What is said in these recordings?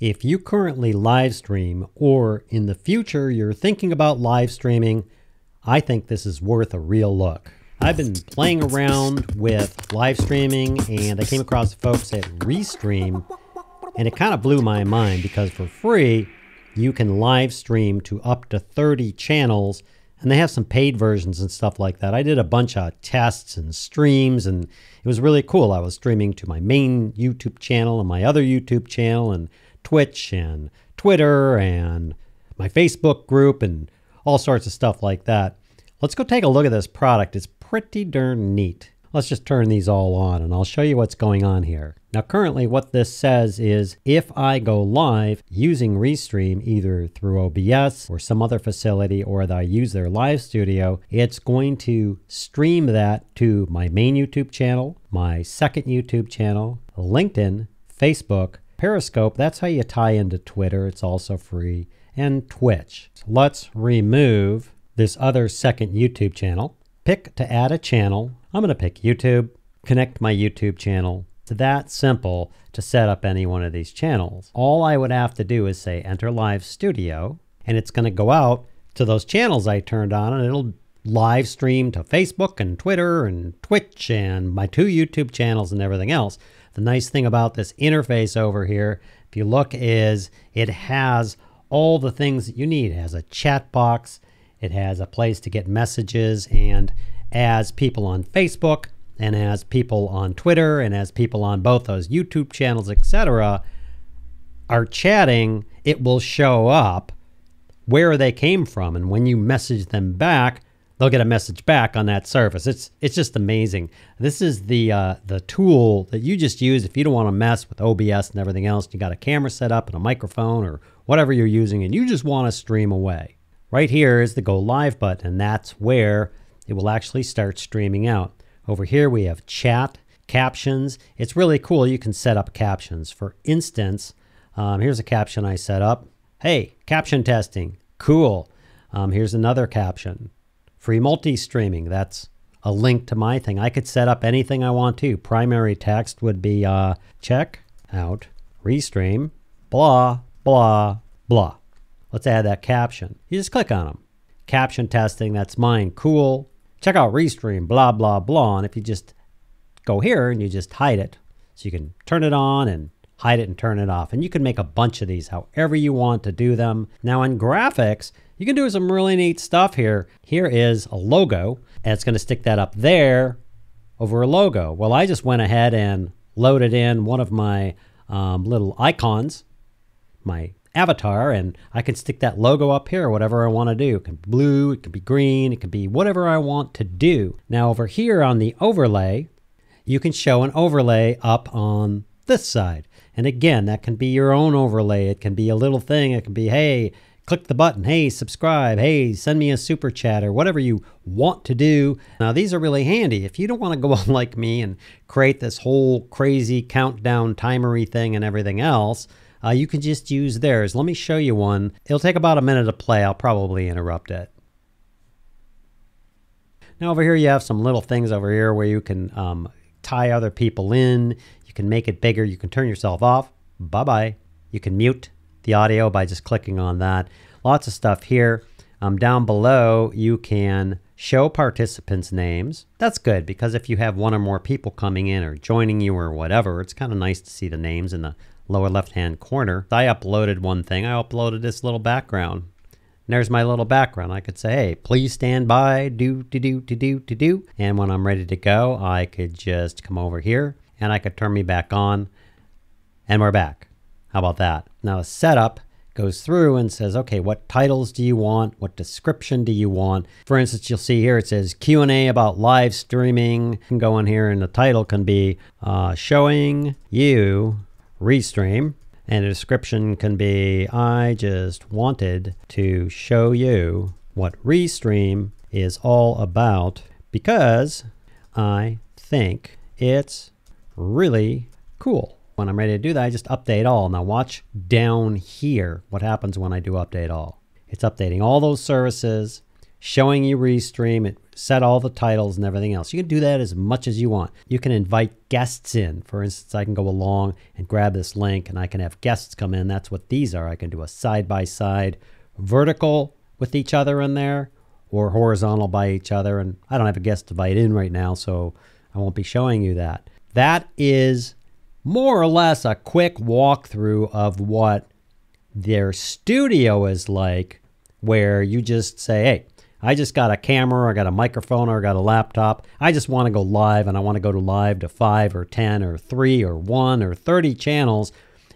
If you currently live stream or in the future you're thinking about live streaming, I think this is worth a real look. I've been playing around with live streaming and I came across folks at Restream and it kind of blew my mind because for free you can live stream to up to 30 channels and they have some paid versions and stuff like that. I did a bunch of tests and streams and it was really cool. I was streaming to my main YouTube channel and my other YouTube channel and Twitch and Twitter and my Facebook group and all sorts of stuff like that. Let's go take a look at this product. It's pretty darn neat. Let's just turn these all on and I'll show you what's going on here. Now currently what this says is if I go live using Restream either through OBS or some other facility or that I use their live studio, it's going to stream that to my main YouTube channel, my second YouTube channel, LinkedIn, Facebook, Periscope. That's how you tie into Twitter. It's also free, and Twitch. So let's remove this other second YouTube channel. Pick to add a channel. I'm going to pick YouTube, connect my YouTube channel. It's that simple to set up any one of these channels. All I would have to do is say enter live studio and it's going to go out to those channels I turned on and it'll live stream to Facebook and Twitter and Twitch and my two YouTube channels and everything else. The nice thing about this interface over here, if you look, is it has all the things that you need. It has a chat box. It has a place to get messages and as people on Facebook and as people on Twitter and as people on both those YouTube channels, etc. are chatting, it will show up where they came from. And when you message them back, they'll get a message back on that service. It's just amazing. This is the tool that you just use if you don't want to mess with OBS and everything else. You got a camera set up and a microphone or whatever you're using and you just want to stream away. Right here is the go live button and that's where it will actually start streaming out. Over here we have chat, captions. It's really cool. You can set up captions. For instance, here's a caption I set up. Hey, caption testing. Cool. Here's another caption. Free multi-streaming, that's a link to my thing. I could set up anything I want to. Primary text would be check out Restream, blah, blah, blah. Let's add that caption. You just click on them. Caption testing, that's mine, cool. Check out Restream, blah, blah, blah. And if you just go here and you just hide it, so you can turn it on and hide it and turn it off. And you can make a bunch of these however you want to do them. Now in graphics, you can do some really neat stuff here. Here is a logo and it's going to stick that up there over a logo. Well, I just went ahead and loaded in one of my little icons, my avatar, and I can stick that logo up here, whatever I want to do. It can be blue, it can be green, it can be whatever I want to do. Now over here on the overlay, you can show an overlay up on this side. And again, that can be your own overlay. It can be a little thing. It can be, hey, click the button. Hey, subscribe. Hey, send me a super chat or whatever you want to do. Now, these are really handy. If you don't want to go on like me and create this whole crazy countdown timery thing and everything else, you can just use theirs. Let me show you one. It'll take about a minute to play. I'll probably interrupt it. Now, over here, you have some little things over here where you can tie other people in. You can make it bigger. You can turn yourself off. Bye-bye. You can mute the audio by just clicking on that. Lots of stuff here. Down below, you can show participants' names. That's good because if you have one or more people coming in or joining you or whatever, it's kind of nice to see the names in the lower left-hand corner. I uploaded one thing. I uploaded this little background. And there's my little background. I could say, hey, please stand by, do. And when I'm ready to go, I could just come over here and I could turn me back on and we're back. How about that? Now the setup goes through and says, okay, what titles do you want? What description do you want? For instance, you'll see here, it says Q&A about live streaming. You can go in here and the title can be showing you Restream. And the description can be, I just wanted to show you what Restream is all about because I think it's really cool. When I'm ready to do that, I just update all. Now watch down here what happens when I do update all. It's updating all those services, showing you Restream. It set all the titles and everything else. You can do that as much as you want. You can invite guests in. For instance, I can go along and grab this link and I can have guests come in. That's what these are. I can do a side-by-side vertical with each other in there or horizontal by each other. And I don't have a guest to invite in right now, so I won't be showing you that. That is more or less a quick walkthrough of what their studio is like, where you just say, hey, I just got a camera, I got a microphone, or I got a laptop. I just want to go live, and I want to go to live to 5 or 10 or 3 or 1 or 30 channels,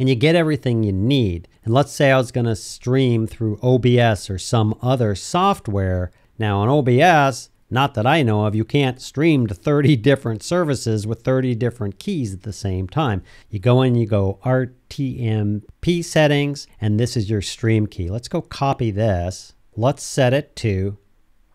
and you get everything you need. And let's say I was going to stream through OBS or some other software. Now on OBS, not that I know of, you can't stream to 30 different services with 30 different keys at the same time. You go in, you go RTMP settings, and this is your stream key. Let's go copy this. Let's set it to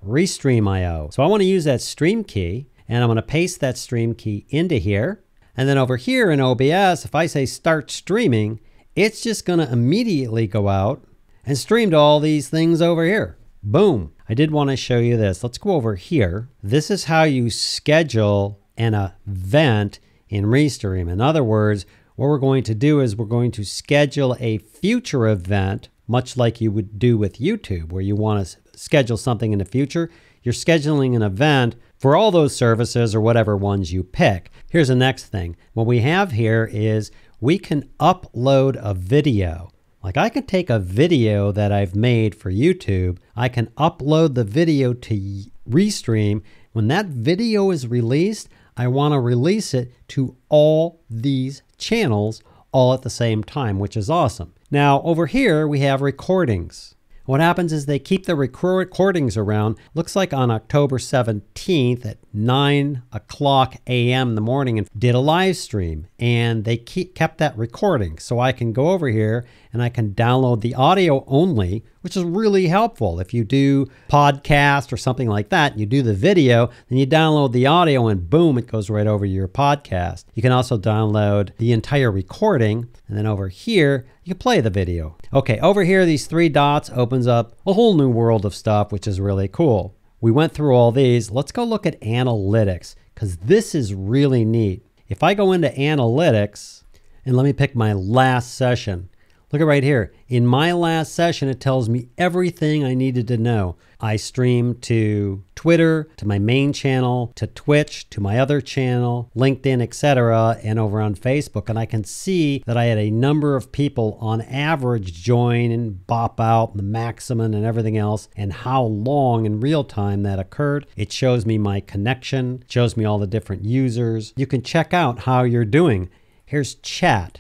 Restream.io. So I want to use that stream key, and I'm going to paste that stream key into here. And then over here in OBS, if I say start streaming, it's just going to immediately go out and stream to all these things over here. Boom. I did want to show you this. Let's go over here. This is how you schedule an event in Restream. In other words, what we're going to do is we're going to schedule a future event, much like you would do with YouTube, where you want to schedule something in the future. You're scheduling an event for all those services or whatever ones you pick. Here's the next thing. What we have here is we can upload a video. Like I can take a video that I've made for YouTube, I can upload the video to Restream. When that video is released, I want to release it to all these channels all at the same time, which is awesome. Now over here we have recordings. What happens is they keep the recordings around. Looks like on October 17th at 9:00 a.m. in the morning and did a live stream, and they kept that recording. So I can go over here and I can download the audio only, which is really helpful. If you do podcast or something like that, and you do the video, then you download the audio and boom, it goes right over to your podcast. You can also download the entire recording, and then over here, you can play the video. Okay, over here, these three dots opens up a whole new world of stuff, which is really cool. We went through all these. Let's go look at analytics, because this is really neat. If I go into analytics, and let me pick my last session. Look at right here. In my last session, it tells me everything I needed to know. I streamed to Twitter, to my main channel, to Twitch, to my other channel, LinkedIn, etc., and over on Facebook. And I can see that I had a number of people on average join and bop out, the maximum and everything else, and how long in real time that occurred. It shows me my connection, shows me all the different users. You can check out how you're doing. Here's chat.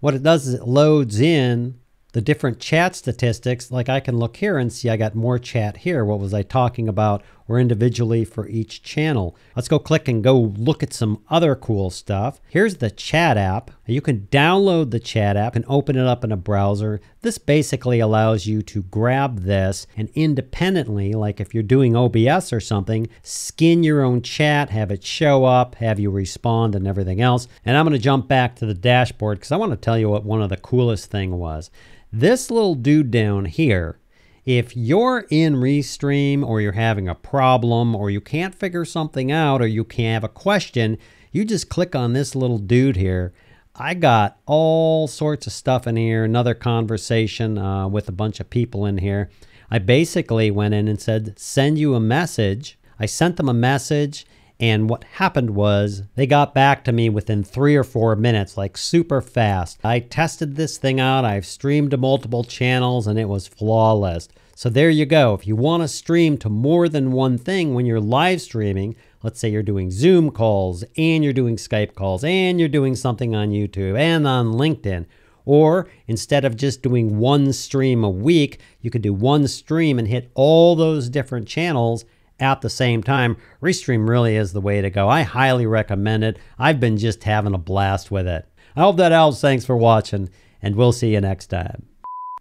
What it does is it loads in the different chat statistics. Like I can look here and see I got more chat here. What was I talking about, or individually for each channel. Let's go click and go look at some other cool stuff. Here's the chat app. You can download the chat app and open it up in a browser. This basically allows you to grab this and independently, like if you're doing OBS or something, skin your own chat, have it show up, have you respond and everything else. And I'm gonna jump back to the dashboard because I wanna tell you what one of the coolest thing was. This little dude down here, if you're in Restream or you're having a problem or you can't figure something out or you can't have a question, you just click on this little dude here. I got all sorts of stuff in here, another conversation with a bunch of people in here. I basically went in and said, send you a message. I sent them a message, and what happened was they got back to me within 3 or 4 minutes, like super fast. I tested this thing out. I've streamed to multiple channels and it was flawless. So there you go. If you want to stream to more than one thing when you're live streaming, let's say you're doing Zoom calls and you're doing Skype calls and you're doing something on YouTube and on LinkedIn, or instead of just doing one stream a week, you could do one stream and hit all those different channels at the same time. Restream really is the way to go. I highly recommend it. I've been just having a blast with it. I hope that helps. Thanks for watching, and we'll see you next time.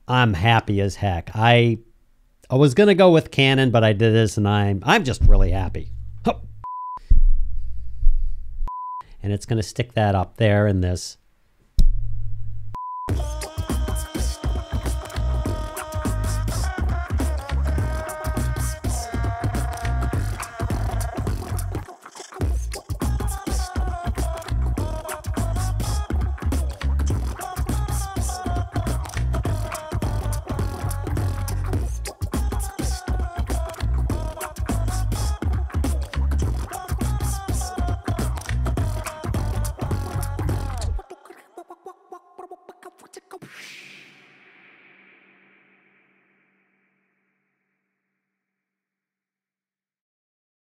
I'm happy as heck. I was gonna go with Canon, but I did this, and I'm just really happy. And it's gonna stick that up there in this